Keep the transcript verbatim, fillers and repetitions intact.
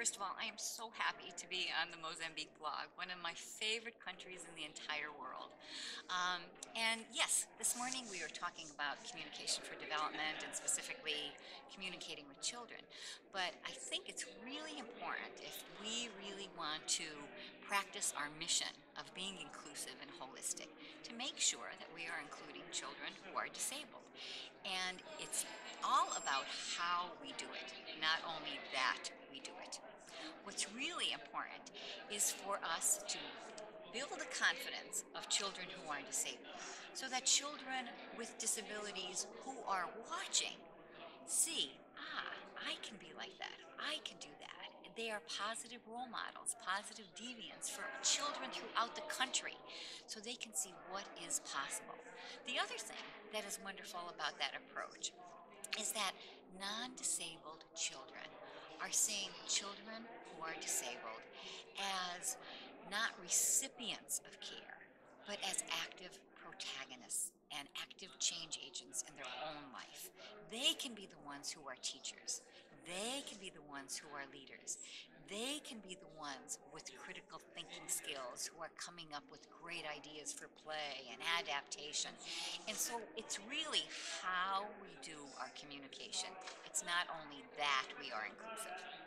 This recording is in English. First of all, I am so happy to be on the Mozambique blog, one of my favorite countries in the entire world. Um, and yes, this morning we are talking about communication for development and specifically communicating with children. But I think it's really important if we really want to practice our mission of being inclusive and holistic to make sure that we are including children who are disabled. And it's all about how we do it, not only that we do it. What's really important is for us to build the confidence of children who are disabled so that children with disabilities who are watching see, ah, I can be like that, I can do that. They are positive role models, positive deviants for children throughout the country so they can see what is possible. The other thing that is wonderful about that approach is that non-disabled children are seeing children who are disabled as not recipients of care, but as active protagonists and active change agents in their own life. They can be the ones who are teachers. They can be the ones who are leaders. They can be the ones with critical thinking skills who are coming up with great ideas for play and adaptation. And so it's really how we do our communication. It's not only that we are inclusive.